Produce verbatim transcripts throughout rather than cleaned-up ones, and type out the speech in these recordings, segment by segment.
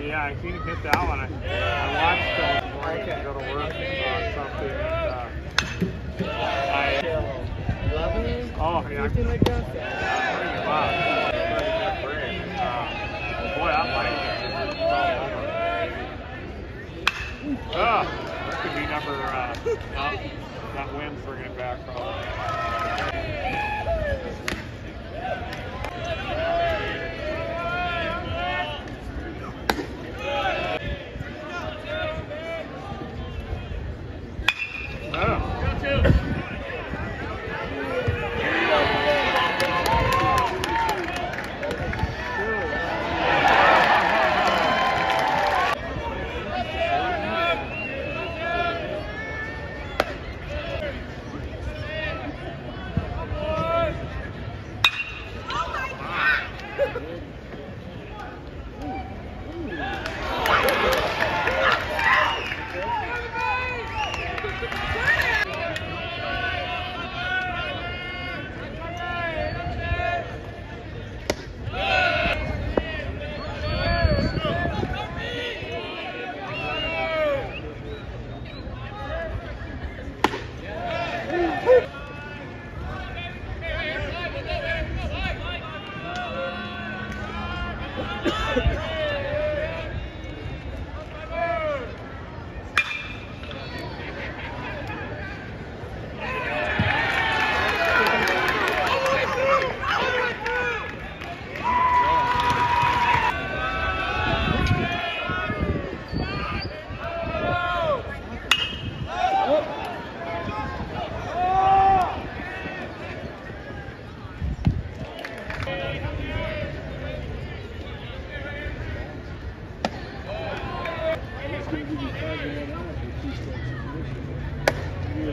Yeah, I seen him hit that one. I, I watched him before he okay. go to work on something. And, uh, I, eleven, oh, yeah. Something like that? I'm pretty loud. Pretty uh, boy, I like it. It's all over. Uh, that could be number, uh, no, that wins bringing it back probably.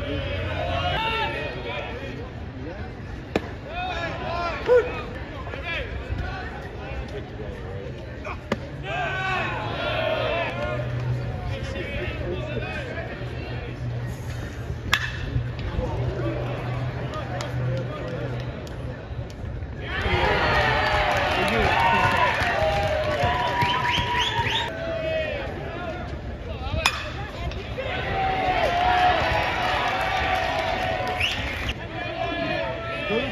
Thank you.